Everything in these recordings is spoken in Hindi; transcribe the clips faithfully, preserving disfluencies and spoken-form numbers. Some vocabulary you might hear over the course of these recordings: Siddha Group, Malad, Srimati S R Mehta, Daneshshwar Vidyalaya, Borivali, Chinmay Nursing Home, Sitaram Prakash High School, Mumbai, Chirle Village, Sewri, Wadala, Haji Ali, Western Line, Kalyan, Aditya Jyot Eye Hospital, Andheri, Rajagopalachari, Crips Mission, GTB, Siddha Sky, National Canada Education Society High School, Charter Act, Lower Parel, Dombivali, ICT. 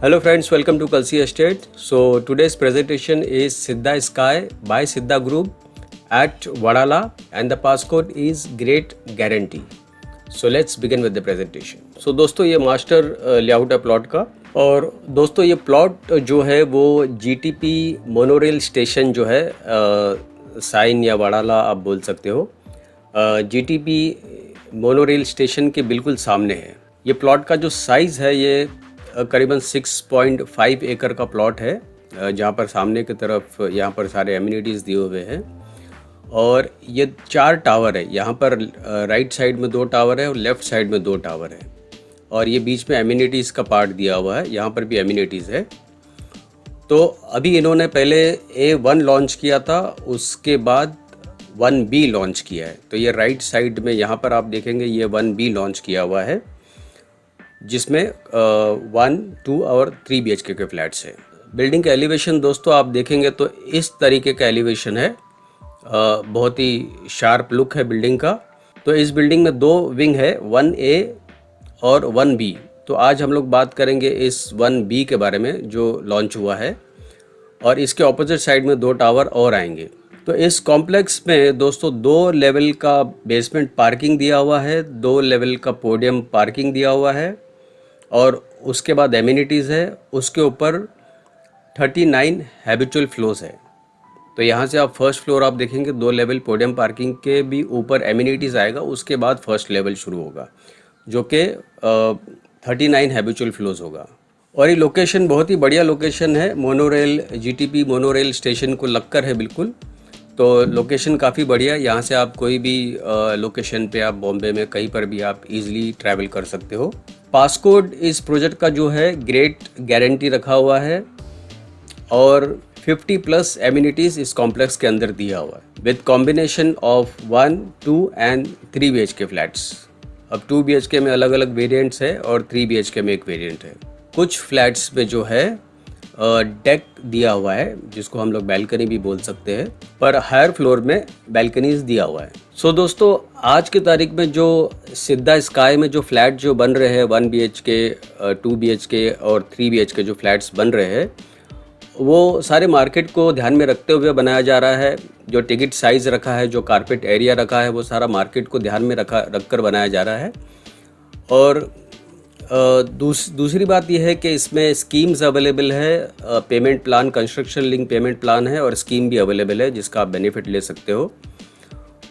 Hello friends, welcome to Kalsi Estate. So today's presentation is Siddha Sky by Siddha Group at Wadala and the passcode is Great Guarantee. So let's begin with the presentation. So दोस्तों ये मास्टर लेआउट है प्लॉट का और दोस्तों ये प्लॉट जो है वो G T P monorail station जो है साइन या वड़ाला आप बोल सकते हो G T P monorail station के बिल्कुल सामने है। ये प्लॉट का जो साइज़ है ये करीबन छह पॉइंट पाँच एकड़ का प्लॉट है जहाँ पर सामने की तरफ यहाँ पर सारे एमिनिटीज़ दिए हुए हैं और ये चार टावर है। यहाँ पर राइट साइड में दो टावर है और लेफ़्ट साइड में दो टावर है और ये बीच में एमिनिटीज़ का पार्ट दिया हुआ है, यहाँ पर भी एमिनिटीज़ है। तो अभी इन्होंने पहले ए वन लॉन्च किया था, उसके बाद वन बी लॉन्च किया है। तो ये राइट साइड में यहाँ पर आप देखेंगे ये वन बी लॉन्च किया हुआ है जिसमें वन टू और three B H K flats हैं। बिल्डिंग का एलिवेशन दोस्तों आप देखेंगे तो इस तरीके का एलिवेशन है, आ, बहुत ही शार्प लुक है बिल्डिंग का। तो इस बिल्डिंग में दो विंग है, वन ए और वन बी। तो आज हम लोग बात करेंगे इस वन बी के बारे में जो लॉन्च हुआ है और इसके ऑपोजिट साइड में दो टावर और आएंगे। तो इस कॉम्प्लेक्स में दोस्तों दो लेवल का बेसमेंट पार्किंग दिया हुआ है, दो लेवल का पोडियम पार्किंग दिया हुआ है और उसके बाद एमिनिटीज़ है। उसके ऊपर उनतालीस हैबिचुअल फ्लोर्स है। तो यहाँ से आप फर्स्ट फ्लोर आप देखेंगे दो लेवल पोडियम पार्किंग के भी ऊपर एमिनिटीज़ आएगा, उसके बाद फर्स्ट लेवल शुरू होगा जो कि उनतालीस हैबिचुअल फ्लोर्स होगा। और ये लोकेशन बहुत ही बढ़िया लोकेशन है, monorail G T P monorail station को लगकर है बिल्कुल। तो लोकेशन काफ़ी बढ़िया, यहाँ से आप कोई भी आ, लोकेशन पे आप बॉम्बे में कहीं पर भी आप इजीली ट्रैवल कर सकते हो। पासकोड इस प्रोजेक्ट का जो है ग्रेट गारंटी रखा हुआ है और फिफ्टी प्लस एमिनिटीज़ इस कॉम्प्लेक्स के अंदर दिया हुआ है with combination of one two and three B H K flats. अब टू बी एच के में अलग अलग वेरिएंट्स है और थ्री बी एच के में एक वेरिएंट है। कुछ फ्लैट्स पे जो है डेक दिया हुआ है जिसको हम लोग बैल्कनी भी बोल सकते हैं, पर हायर फ्लोर में बैल्कनीज दिया हुआ है। सो so, दोस्तों आज की तारीख में जो सिद्धा स्काई में जो फ्लैट जो बन रहे हैं one B H K two B H K और थ्री बी एच के जो फ्लैट्स बन रहे हैं वो सारे मार्केट को ध्यान में रखते हुए बनाया जा रहा है। जो टिकट साइज़ रखा है, जो कारपेट एरिया रखा है, वो सारा मार्केट को ध्यान में रखा रख कर बनाया जा रहा है। और दूस, दूसरी बात यह है कि इसमें स्कीम्स अवेलेबल है, payment plan, construction link payment plan है और स्कीम भी अवेलेबल है जिसका आप बेनिफिट ले सकते हो।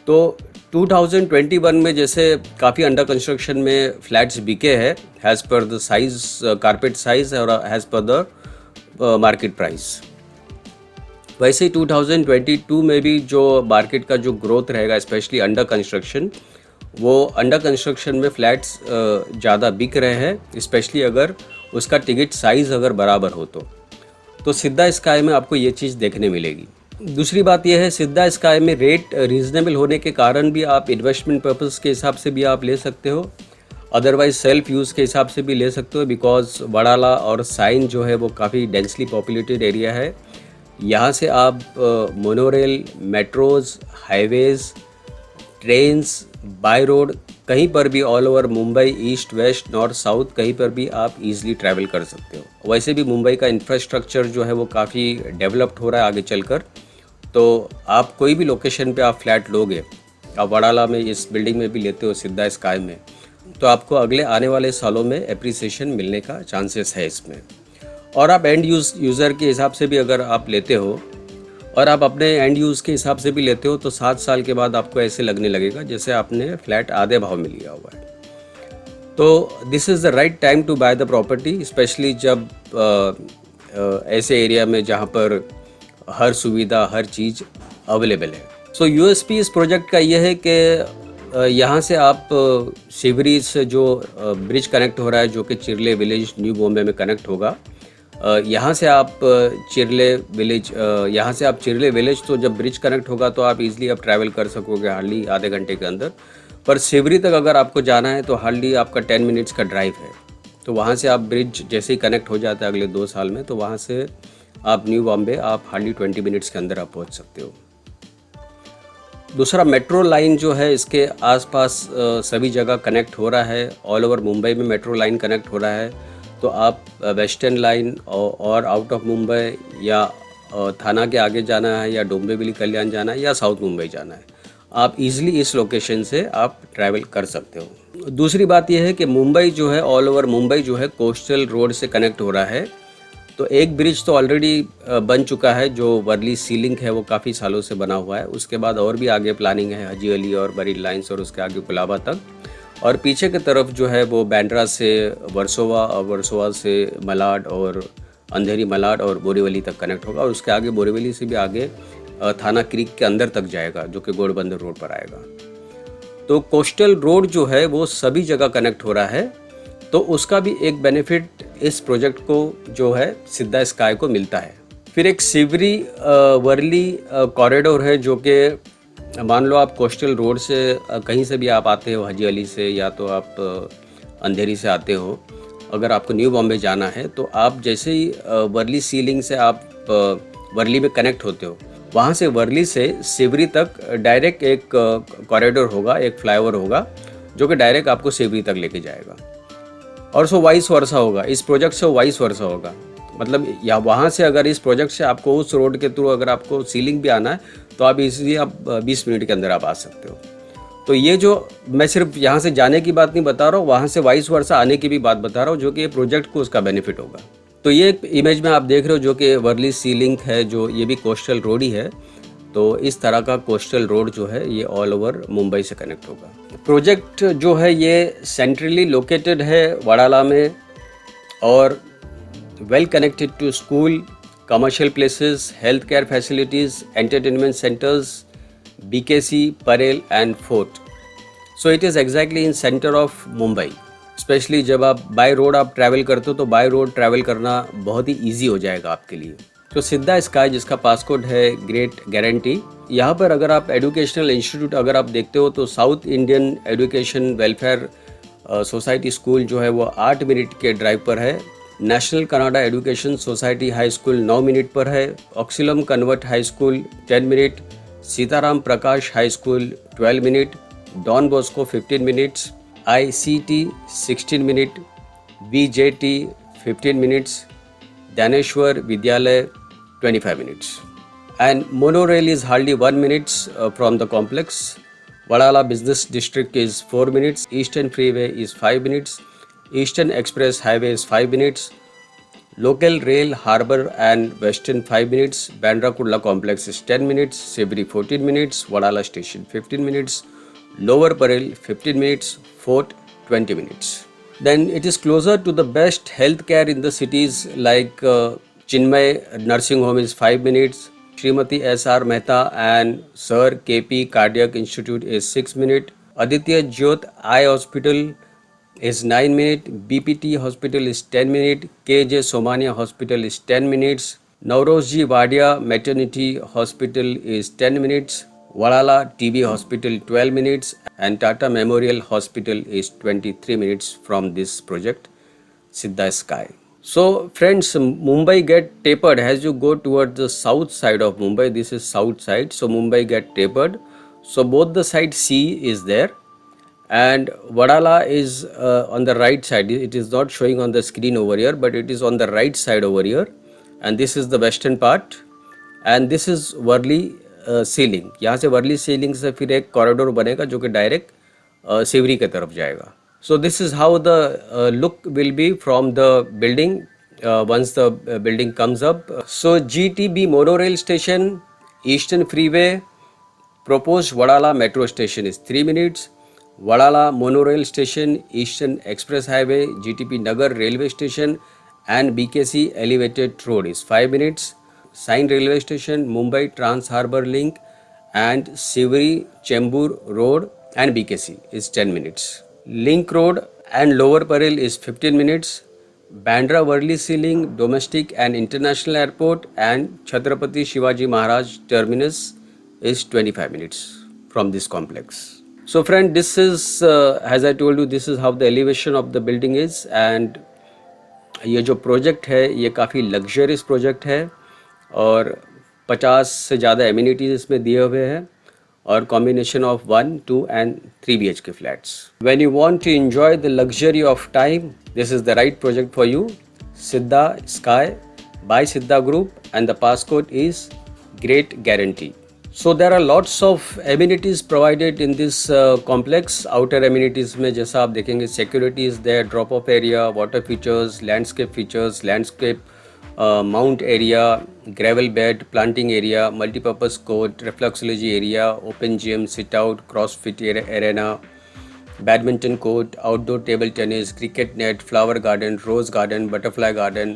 तो दो हज़ार इक्कीस में जैसे काफ़ी अंडर कंस्ट्रक्शन में फ्लैट्स बिके हैं has per the size carpet size और has per the market price. वैसे ही दो हज़ार बाईस में भी जो मार्केट का जो ग्रोथ रहेगा स्पेशली अंडर कंस्ट्रक्शन, वो अंडर कंस्ट्रक्शन में फ्लैट्स ज़्यादा बिक रहे हैं स्पेशली अगर उसका टिकट साइज़ अगर बराबर हो तो। तो सिद्धा स्काई में आपको ये चीज़ देखने मिलेगी। दूसरी बात यह है सिद्धा स्काई में रेट रीज़नेबल होने के कारण भी आप इन्वेस्टमेंट पर्पज़ के हिसाब से भी आप ले सकते हो, अदरवाइज सेल्फ यूज़ के हिसाब से भी ले सकते हो बिकॉज वड़ाला और साइन जो है वो काफ़ी डेंसली पॉपुलेटेड एरिया है। यहाँ से आप monorail, metros, highways, trains, by road कहीं पर भी all over Mumbai east west north south कहीं पर भी आप इजीली ट्रैवल कर सकते हो। वैसे भी मुंबई का इंफ्रास्ट्रक्चर जो है वो काफ़ी डेवलप्ड हो रहा है आगे चलकर। तो आप कोई भी लोकेशन पे आप फ्लैट लोगे, आप वड़ाला में इस बिल्डिंग में भी लेते हो सिद्धा स्काई में, तो आपको अगले आने वाले सालों में एप्रिसिएशन मिलने का चांसेस है इसमें। और आप एंड यूज़ यूज़र के हिसाब से भी अगर आप लेते हो और आप अपने एंड यूज़ के हिसाब से भी लेते हो तो सात साल के बाद आपको ऐसे लगने लगेगा जैसे आपने फ्लैट आधे भाव में लिया हुआ है। तो this is the right time to buy the property, specially जब आ, आ, ऐसे एरिया में जहाँ पर हर सुविधा हर चीज़ अवेलेबल है। सो यू एस पी इस प्रोजेक्ट का यह है कि यहाँ से आप सिवरी से जो ब्रिज कनेक्ट हो रहा है जो कि चिरले विलेज न्यू बॉम्बे में कनेक्ट होगा, यहाँ से आप चिरले विलेज यहाँ से आप चिरले विलेज तो जब ब्रिज कनेक्ट होगा तो आप इजीली आप ट्रैवल कर सकोगे हार्डली आधे घंटे के अंदर। पर सिवरी तक अगर आपको जाना है तो हार्डली आपका टेन मिनट्स का ड्राइव है। तो वहाँ से आप ब्रिज जैसे ही कनेक्ट हो जाता है अगले दो साल में तो वहाँ से आप न्यू बॉम्बे आप हार्डली ट्वेंटी मिनट्स के अंदर आप पहुँच सकते हो। दूसरा मेट्रो लाइन जो है इसके आसपास सभी जगह कनेक्ट हो रहा है, ऑल ओवर मुंबई में मेट्रो लाइन कनेक्ट हो रहा है। तो आप वेस्टर्न लाइन और आउट ऑफ मुंबई या थाना के आगे जाना है या डोंबिवली कल्याण जाना है या साउथ मुंबई जाना है, आप इजीली इस लोकेशन से आप ट्रैवल कर सकते हो। दूसरी बात यह है कि मुंबई जो है, ऑल ओवर मुंबई जो है कोस्टल रोड से कनेक्ट हो रहा है। तो एक ब्रिज तो ऑलरेडी बन चुका है जो वर्ली सी लिंक है, वो काफ़ी सालों से बना हुआ है। उसके बाद और भी आगे प्लानिंग है हाजी अली और बरी लाइन्स और उसके आगे कुलाबा तक, और पीछे की तरफ जो है वो बांद्रा से वर्सोवा और वर्सोवा से मलाड और अंधेरी मलाड और बोरीवली तक कनेक्ट होगा, और उसके आगे बोरीवली से भी आगे थाना क्रीक के अंदर तक जाएगा जो कि गोडबंदर रोड पर आएगा। तो कोस्टल रोड जो है वो सभी जगह कनेक्ट हो रहा है, तो उसका भी एक बेनिफिट इस प्रोजेक्ट को जो है सिद्धा स्काई को मिलता है। फिर एक सिवरी वर्ली कॉरिडोर है जो कि मान लो आप कोस्टल रोड से कहीं से भी आप आते हो, हाजी अली से या तो आप अंधेरी से आते हो, अगर आपको न्यू बॉम्बे जाना है तो आप जैसे ही वर्ली सी लिंक से आप वर्ली में कनेक्ट होते हो, वहाँ से वर्ली से सिवरी तक डायरेक्ट एक कॉरिडोर होगा, एक फ्लाईओवर होगा जो कि डायरेक्ट आपको सिवरी तक लेके जाएगा, और सो वाइस वर्सा होगा। इस प्रोजेक्ट से वाइस वर्सा होगा, मतलब या वहाँ से अगर इस प्रोजेक्ट से आपको उस रोड के थ्रू अगर आपको सीलिंग भी आना है तो आप इजीली आप बीस मिनट के अंदर आप आ सकते हो। तो ये जो मैं सिर्फ यहाँ से जाने की बात नहीं बता रहा हूँ, वहाँ से वाइस वर्सा आने की भी बात बता रहा हूँ जो कि ये प्रोजेक्ट को उसका बेनिफिट होगा। तो ये इमेज में आप देख रहे हो जो कि वर्ली सी लिंक है, जो ये भी कोस्टल रोड ही है। तो इस तरह का कोस्टल रोड जो है ये ऑल ओवर मुंबई से कनेक्ट होगा। प्रोजेक्ट जो है ये सेंट्रली लोकेटेड है वडाला में, और well connected to school, commercial places, health care facilities, entertainment centres, BKC, Parel and Fort. So it is exactly in centre of Mumbai. Specially जब आप बाय रोड आप ट्रैवल करते हो तो बाय रोड ट्रैवल करना बहुत ही इजी हो जाएगा आपके लिए। तो सिद्धा स्काई जिसका पासकोड है ग्रेट गारंटी, यहाँ पर अगर आप एजुकेशनल इंस्टीट्यूट अगर आप देखते हो तो South Indian education welfare society school जो है वो आठ मिनट के ड्राइव पर है, national Canada education society high school नौ मिनट पर है, Auxilium convent high school ten minute, Sitaram Prakash high school twelve minute, Don Bosco fifteen minutes, I C T sixteen minute, V J T fifteen minutes, Dnyaneshwar Vidyalaya twenty five minutes, and monorail is hardly one minutes from the complex. Wadala business district is four minutes, eastern freeway is five minutes, eastern express highway is five minutes, local rail harbour and western five minutes, Bandra Kurla complex is ten minutes, Sewri fourteen minutes, Wadala station fifteen minutes, Lower Parel fifteen minutes, Fort twenty minutes. Then it is closer to the best healthcare in the cities like uh, Chinmay Nursing Home is five minutes, Srimati S R Mehta and Sir K P Cardiac Institute is six minutes, Aditya Jyot Eye Hospital is nine minutes, B P T Hospital is ten minutes, K J Somania Hospital is ten minutes, Naurozji Wadia Maternity Hospital is ten minutes. Wadala T B Hospital twelve minutes and Tata Memorial Hospital is twenty-three minutes from this project, Siddha Sky. So friends, Mumbai get tapered as you go towards the south side of Mumbai. This is south side, so Mumbai get tapered. So both the side sea is there, and Wadala is uh, on the right side. It is not showing on the screen over here, but it is on the right side over here. And this is the western part, and this is Worli sea link. uh, यहाँ से वर्ली सीलिंग से फिर एक कॉरिडोर बनेगा जो कि डायरेक्ट सिवरी की तरफ जाएगा। So this is how the look will be from the building once the building comes up. So G T B monorail station, eastern freeway, propose Wadala metro station is three minutes, Wadala monorail station, eastern express highway, G T P Nagar railway station and B K C elevated road is five minutes, Sion railway station, Mumbai trans harbour link and Sewri Chembur road and B K C is ten minutes, link road and lower Parel is fifteen minutes, Bandra Worli sea link, domestic and international airport and Chhatrapati Shivaji Maharaj terminus is twenty five minutes from this complex. So friend, this is as I told you, this is how the elevation of the building is. And ये जो प्रोजेक्ट है ये काफ़ी लग्जरियस प्रोजेक्ट है, और पचास से ज़्यादा एमिनिटीज़ इसमें दिए हुए हैं, or combination of one, two and three B H K flats. When you want to enjoy the luxury of time, this is the right project for you. Siddha Sky by Siddha Group, and the passcode is Great Guarantee. So there are lots of amenities provided in this uh, complex. Outer amenities में जैसा आप देखेंगे security is there, drop off area, water features, landscape features, landscape Uh, mount area, gravel bed, planting area, multi-purpose court, reflexology area, open gym, sit-out, crossfit arena, badminton court, outdoor table tennis, cricket net, flower garden, rose garden, butterfly garden.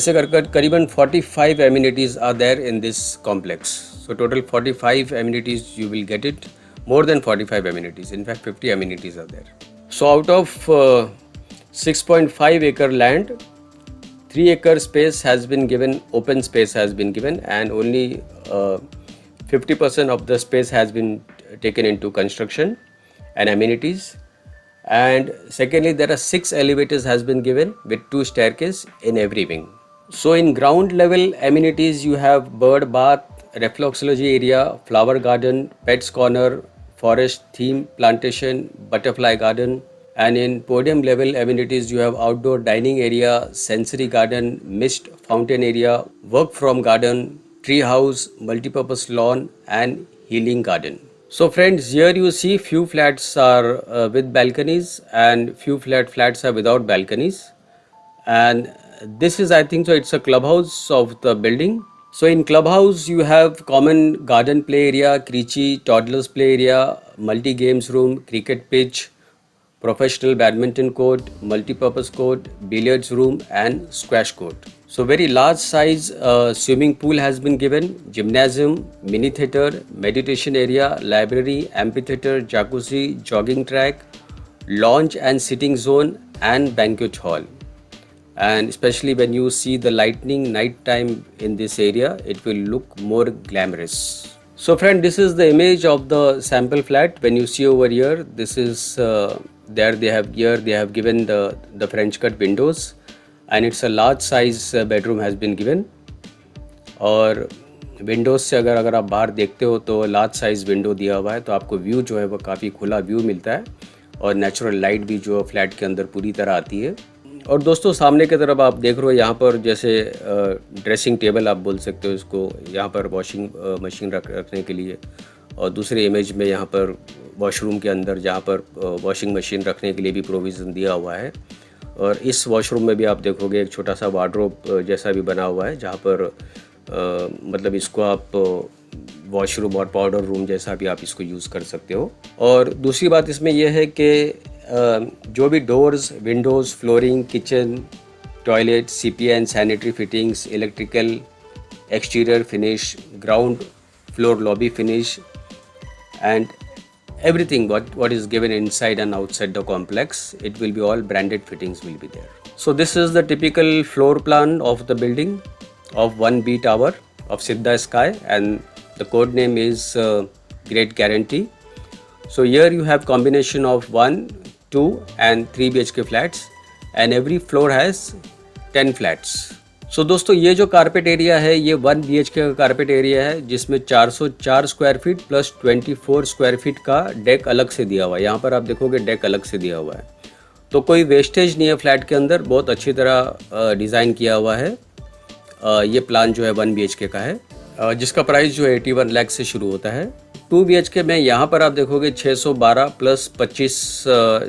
ऐसे कर कर करीबन forty-five amenities are there in this complex. So total forty-five amenities you will get it. More than forty-five amenities. In fact, fifty amenities are there. So out of uh, six point five acre land, three acre space has been given, open space has been given, and only uh, fifty percent of the space has been taken into construction and amenities. And secondly, there are six elevators has been given with two staircase in every wing. So in ground level amenities, you have bird bath, reflexology area, flower garden, pets corner, forest theme plantation, butterfly garden. And in podium level amenities, you have outdoor dining area, sensory garden, mist fountain area, work from garden, tree house, multipurpose lawn and healing garden. So friends, here you see few flats are uh, with balconies and few flat flats are without balconies. And this is, I think so, it's a clubhouse of the building. So in clubhouse, you have common garden play area, creche, toddlers play area, multi games room, cricket pitch, professional badminton court, multi-purpose court, billiards room and squash court. So very large size uh, swimming pool has been given, gymnasium, mini theatre, meditation area, library, amphitheatre, jacuzzi, jogging track, lounge and sitting zone and banquet hall. And especially when you see the lightning night time in this area, it will look more glamorous. So friend, this is the image of the sample flat. When you see over here, this is uh, there they have here they have given the the French cut windows, and it's a large size bedroom has been given. और windows से अगर अगर आप बाहर देखते हो तो large size window दिया हुआ है, तो आपको view जो है वो काफ़ी खुला view मिलता है और natural light भी जो flat के अंदर पूरी तरह आती है। और दोस्तों सामने की तरफ आप देख रहे हो यहाँ पर जैसे ड्रेसिंग टेबल आप बोल सकते हो इसको, यहाँ पर वॉशिंग मशीन रख रखने के लिए, और दूसरे इमेज में यहाँ पर वॉशरूम के अंदर जहाँ पर वॉशिंग मशीन रखने के लिए भी प्रोविज़न दिया हुआ है। और इस वॉशरूम में भी आप देखोगे एक छोटा सा वार्डरोब जैसा भी बना हुआ है, जहाँ पर आ, मतलब इसको आप वॉशरूम और पाउडर रूम जैसा भी आप इसको यूज़ कर सकते हो। और दूसरी बात इसमें यह है कि जो भी doors, windows, flooring, kitchen, toilet, C P N, sanitary fittings, electrical, exterior finish, ground floor lobby finish and everything what what is given inside and outside the complex, it will be all branded fittings will be there. So this is the typical floor plan of the building of one B tower of Siddha Sky, and the code name is uh, Great Guarantee. So here you have combination of one, two and three B H K flats, and every floor has ten flats. So so, दोस्तों ये जो कारपेट एरिया है ये वन बी एच के का कारपेट एरिया है, जिसमें चार सौ चार स्क्वायर फीट प्लस चौबीस स्क्वायर फीट का डेक अलग से दिया हुआ है। यहाँ पर आप देखोगे डेक अलग से दिया हुआ है, तो कोई वेस्टेज नहीं है फ्लैट के अंदर, बहुत अच्छी तरह डिज़ाइन किया हुआ है। ये प्लान जो है वन बी एच के का है, जिसका प्राइस जो है एटी वन लैख से शुरू होता है। टू बी एच के में यहाँ पर आप देखोगे छः सौ बारह प्लस पच्चीस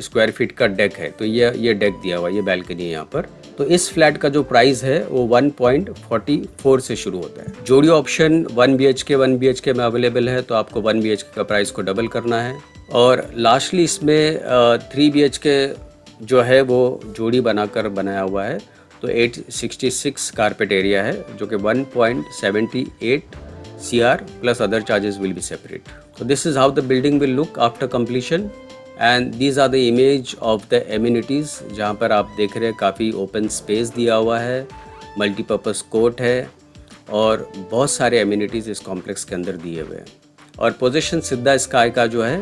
स्क्वायर फीट का डेक है, तो ये ये डेक दिया हुआ है, ये बैल्कनी है यहाँ पर। तो इस फ्लैट का जो प्राइस है वो वन पॉइंट फोर फोर से शुरू होता है। जोड़ी option one B H K one B H K में अवेलेबल है, तो आपको वन बी एच के का प्राइस को डबल करना है। और लास्टली इसमें थ्री बी एच के जो है वो जोड़ी बनाकर बनाया हुआ है, तो eight sixty six carpet area है, जो कि one point seven eight C R plus other charges will be separate. So this is how the building will look after completion, and these are the image of the amenities. जहाँ पर आप देख रहे हैं काफ़ी open space दिया हुआ है, multipurpose court है और बहुत सारे amenities इस complex के अंदर दिए हुए हैं। और position सिद्धा स्काई का जो है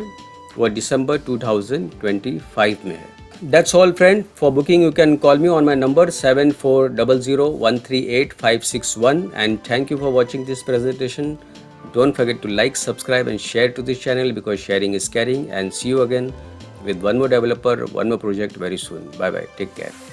वो December twenty twenty-five में है। That's all friend. For booking you can call me on my number seven four zero zero one three eight five six one, and thank you for watching this presentation. Don't forget to like, subscribe and share to this channel because sharing is caring, and see you again with one more developer, one more project very soon. Bye bye. Take care.